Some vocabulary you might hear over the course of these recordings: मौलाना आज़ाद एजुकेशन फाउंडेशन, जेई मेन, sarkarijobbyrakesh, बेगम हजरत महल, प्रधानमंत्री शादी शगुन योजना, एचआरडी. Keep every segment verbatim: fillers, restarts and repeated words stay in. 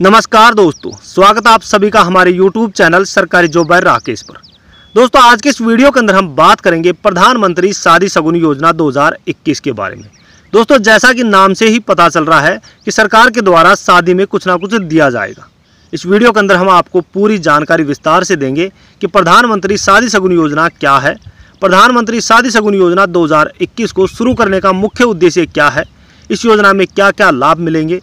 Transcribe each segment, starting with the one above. नमस्कार दोस्तों, स्वागत है आप सभी का हमारे YouTube चैनल सरकारी जॉब राकेश पर। दोस्तों, आज के इस वीडियो के अंदर हम बात करेंगे प्रधानमंत्री शादी शगुन योजना दो हज़ार इक्कीस के बारे में। दोस्तों, जैसा कि नाम से ही पता चल रहा है कि सरकार के द्वारा शादी में कुछ ना कुछ दिया जाएगा। इस वीडियो के अंदर हम आपको पूरी जानकारी विस्तार से देंगे कि प्रधानमंत्री शादी शगुन योजना क्या है, प्रधानमंत्री शादी शगुन योजना दो हज़ार इक्कीस को शुरू करने का मुख्य उद्देश्य क्या है, इस योजना में क्या क्या लाभ मिलेंगे,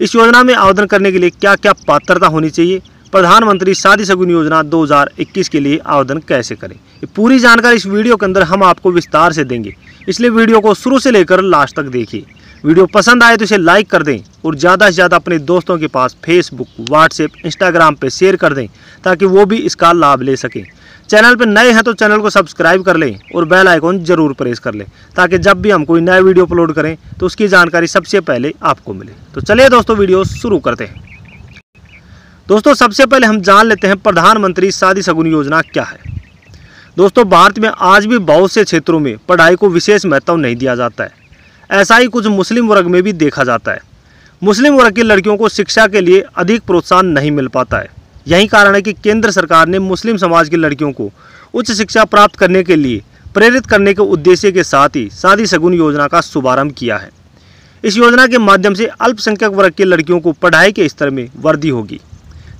इस योजना में आवेदन करने के लिए क्या क्या पात्रता होनी चाहिए, प्रधानमंत्री शादी शगुन योजना दो हज़ार इक्कीस के लिए आवेदन कैसे करें, ये पूरी जानकारी इस वीडियो के अंदर हम आपको विस्तार से देंगे। इसलिए वीडियो को शुरू से लेकर लास्ट तक देखिए। वीडियो पसंद आए तो इसे लाइक कर दें और ज़्यादा से ज़्यादा अपने दोस्तों के पास फेसबुक, व्हाट्सएप, इंस्टाग्राम पर शेयर कर दें ताकि वो भी इसका लाभ ले सकें। चैनल पर नए हैं तो चैनल को सब्सक्राइब कर लें और बेल आइकॉन जरूर प्रेस कर लें ताकि जब भी हम कोई नया वीडियो अपलोड करें तो उसकी जानकारी सबसे पहले आपको मिले। तो चलिए दोस्तों, वीडियो शुरू करते हैं। दोस्तों, सबसे पहले हम जान लेते हैं प्रधानमंत्री शादी शगुन योजना क्या है। दोस्तों, भारत में आज भी बहुत से क्षेत्रों में पढ़ाई को विशेष महत्व नहीं दिया जाता है। ऐसा ही कुछ मुस्लिम वर्ग में भी देखा जाता है। मुस्लिम वर्ग की लड़कियों को शिक्षा के लिए अधिक प्रोत्साहन नहीं मिल पाता है। यही कारण है कि केंद्र सरकार ने मुस्लिम समाज की लड़कियों को उच्च शिक्षा प्राप्त करने के लिए प्रेरित करने के उद्देश्य के साथ ही शादी शगुन योजना का शुभारंभ किया है। इस योजना के माध्यम से अल्पसंख्यक वर्ग की लड़कियों को पढ़ाई के स्तर में वृद्धि होगी।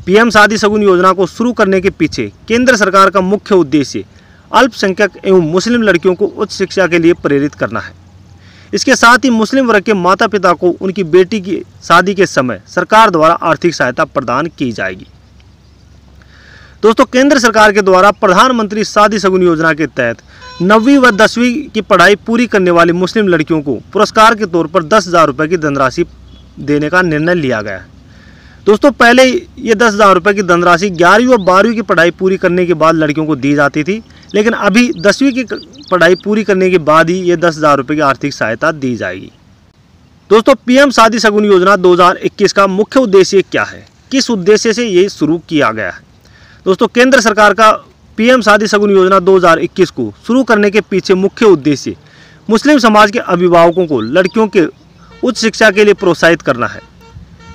पीएम शादी शगुन योजना को शुरू करने के पीछे केंद्र सरकार का मुख्य उद्देश्य अल्पसंख्यक एवं मुस्लिम लड़कियों को उच्च शिक्षा के लिए प्रेरित करना है। इसके साथ ही मुस्लिम वर्ग के माता पिता को उनकी बेटी की शादी के समय सरकार द्वारा आर्थिक सहायता प्रदान की जाएगी। दोस्तों, केंद्र सरकार के द्वारा प्रधानमंत्री शादी शगुन योजना के तहत नवीं व दसवीं की पढ़ाई पूरी करने वाली मुस्लिम लड़कियों को पुरस्कार के तौर पर दस हज़ार रुपये की धनराशि देने का निर्णय लिया गया है। दोस्तों, पहले ये दस हज़ार रुपये की धनराशि ग्यारहवीं व बारहवीं की पढ़ाई पूरी करने के बाद लड़कियों को दी जाती थी, लेकिन अभी दसवीं की पढ़ाई पूरी करने के बाद ही ये दस हज़ार रुपये की आर्थिक सहायता दी जाएगी। दोस्तों, पीएम शादी शगुन योजना दो हज़ार इक्कीस का मुख्य उद्देश्य क्या है, किस उद्देश्य से ये शुरू किया गया है। दोस्तों, केंद्र सरकार का पीएम शादी शगुन योजना दो हज़ार इक्कीस को शुरू करने के पीछे मुख्य उद्देश्य मुस्लिम समाज के अभिभावकों को लड़कियों के उच्च शिक्षा के लिए प्रोत्साहित करना है।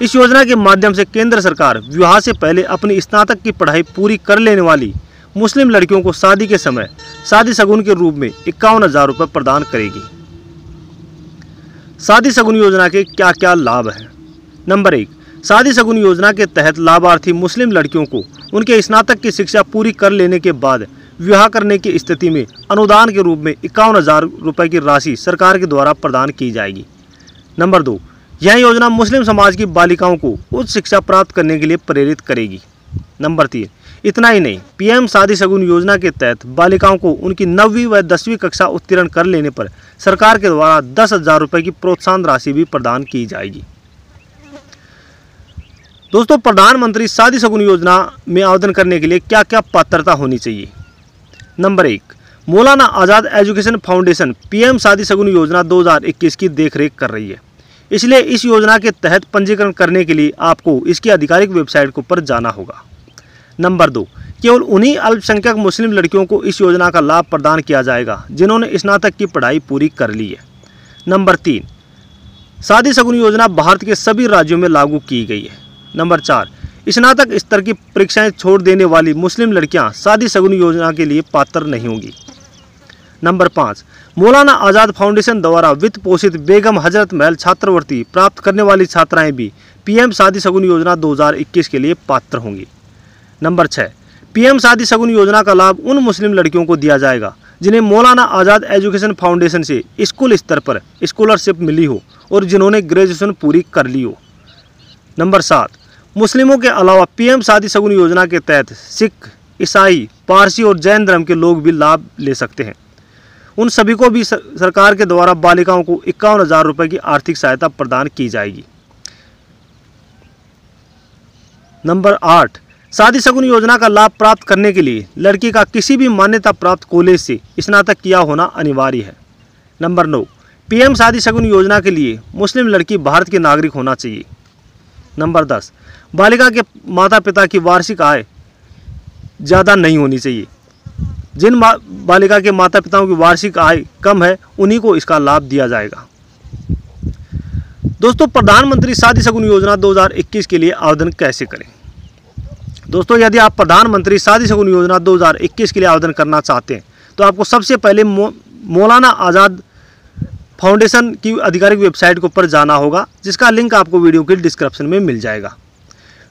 इस योजना के माध्यम से केंद्र सरकार विवाह से पहले अपनी स्नातक की पढ़ाई पूरी कर लेने वाली मुस्लिम लड़कियों को शादी के समय शादी शगुन के रूप में इक्यावन हज़ार रुपये प्रदान करेगी। शादी शगुन योजना के क्या क्या लाभ हैं। नंबर एक, शादी शगुन योजना के तहत लाभार्थी मुस्लिम लड़कियों को उनके स्नातक की शिक्षा पूरी कर लेने के बाद विवाह करने की स्थिति में अनुदान के रूप में इक्यावन हज़ार रुपये की राशि सरकार के द्वारा प्रदान की जाएगी। नंबर दो, यह योजना मुस्लिम समाज की बालिकाओं को उच्च शिक्षा प्राप्त करने के लिए प्रेरित करेगी। नंबर तीन, इतना ही नहीं, पीएम शादी शगुन योजना के तहत बालिकाओं को उनकी नवीं व दसवीं कक्षा उत्तीर्ण कर लेने पर सरकार के द्वारा दस हज़ार रुपये की प्रोत्साहन राशि भी प्रदान की जाएगी। दोस्तों, प्रधानमंत्री शादी शगुन योजना में आवेदन करने के लिए क्या क्या पात्रता होनी चाहिए। नंबर एक, मौलाना आज़ाद एजुकेशन फाउंडेशन पीएम शादी शगुन योजना दो हज़ार इक्कीस की देखरेख कर रही है, इसलिए इस योजना के तहत पंजीकरण करने के लिए आपको इसकी आधिकारिक वेबसाइट को पर जाना होगा। नंबर दो, केवल उन्हीं अल्पसंख्यक मुस्लिम लड़कियों को इस योजना का लाभ प्रदान किया जाएगा जिन्होंने स्नातक की पढ़ाई पूरी कर ली है। नंबर तीन, शादी शगुन योजना भारत के सभी राज्यों में लागू की गई है। नंबर चार, स्नातक स्तर की परीक्षाएं छोड़ देने वाली मुस्लिम लड़कियां शादी शगुन योजना के लिए पात्र नहीं होंगी। नंबर पाँच, मौलाना आज़ाद फाउंडेशन द्वारा वित्त पोषित बेगम हजरत महल छात्रवृत्ति प्राप्त करने वाली छात्राएं भी पीएम शादी शगुन योजना दो हज़ार इक्कीस के लिए पात्र होंगी। नंबर छः, पीएम शादी शगुन योजना का लाभ उन मुस्लिम लड़कियों को दिया जाएगा जिन्हें मौलाना आज़ाद एजुकेशन फाउंडेशन से स्कूल स्तर पर स्कॉलरशिप मिली हो और जिन्होंने ग्रेजुएशन पूरी कर ली हो। नंबर सात, मुस्लिमों के अलावा पीएम शादी शगुन योजना के तहत सिख, ईसाई, पारसी और जैन धर्म के लोग भी लाभ ले सकते हैं। उन सभी को भी सरकार के द्वारा बालिकाओं को इक्यावन हज़ार रुपये की आर्थिक सहायता प्रदान की जाएगी। नंबर आठ, शादी शगुन योजना का लाभ प्राप्त करने के लिए लड़की का किसी भी मान्यता प्राप्त कॉलेज से स्नातक किया होना अनिवार्य है। नंबर नौ, पीएम शादी शगुन योजना के लिए मुस्लिम लड़की भारत के नागरिक होना चाहिए। नंबर दस, बालिका के माता पिता की वार्षिक आय ज़्यादा नहीं होनी चाहिए। जिन बालिका के माता पिताओं की वार्षिक आय कम है उन्हीं को इसका लाभ दिया जाएगा। दोस्तों, प्रधानमंत्री शादी शगुन योजना दो हज़ार इक्कीस के लिए आवेदन कैसे करें? दोस्तों, यदि आप प्रधानमंत्री शादी शगुन योजना दो हज़ार इक्कीस के लिए आवेदन करना चाहते हैं तो आपको सबसे पहले मौ, मौलाना आज़ाद फाउंडेशन की आधिकारिक वेबसाइट के ऊपर जाना होगा, जिसका लिंक आपको वीडियो के डिस्क्रिप्शन में मिल जाएगा।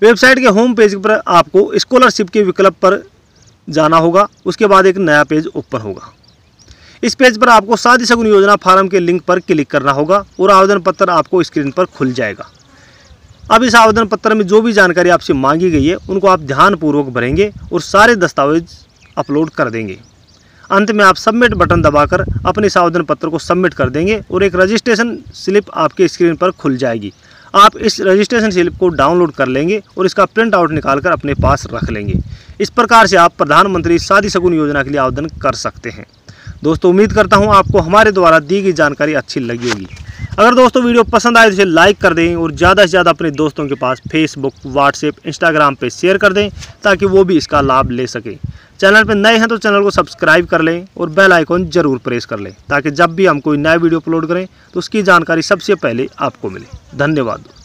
वेबसाइट के होम पेज पर आपको स्कॉलरशिप के विकल्प पर जाना होगा। उसके बाद एक नया पेज ओपन होगा। इस पेज पर आपको शादी शगुन योजना फार्म के लिंक पर क्लिक करना होगा और आवेदन पत्र आपको स्क्रीन पर खुल जाएगा। अब इस आवेदन पत्र में जो भी जानकारी आपसे मांगी गई है उनको आप ध्यानपूर्वक भरेंगे और सारे दस्तावेज अपलोड कर देंगे। अंत में आप सबमिट बटन दबाकर अपने इस आवेदन पत्र को सबमिट कर देंगे और एक रजिस्ट्रेशन स्लिप आपके स्क्रीन पर खुल जाएगी। आप इस रजिस्ट्रेशन स्लिप को डाउनलोड कर लेंगे और इसका प्रिंट आउट निकालकर अपने पास रख लेंगे। इस प्रकार से आप प्रधानमंत्री शादी शगुन योजना के लिए आवेदन कर सकते हैं। दोस्तों, उम्मीद करता हूं आपको हमारे द्वारा दी गई जानकारी अच्छी लगी होगी। अगर दोस्तों वीडियो पसंद आए तो इसे लाइक कर दें और ज़्यादा से ज़्यादा अपने दोस्तों के पास फेसबुक, व्हाट्सएप, इंस्टाग्राम पे शेयर कर दें ताकि वो भी इसका लाभ ले सकें। चैनल पर नए हैं तो चैनल को सब्सक्राइब कर लें और बेल आइकॉन ज़रूर प्रेस कर लें ताकि जब भी हम कोई नया वीडियो अपलोड करें तो उसकी जानकारी सबसे पहले आपको मिले। धन्यवाद।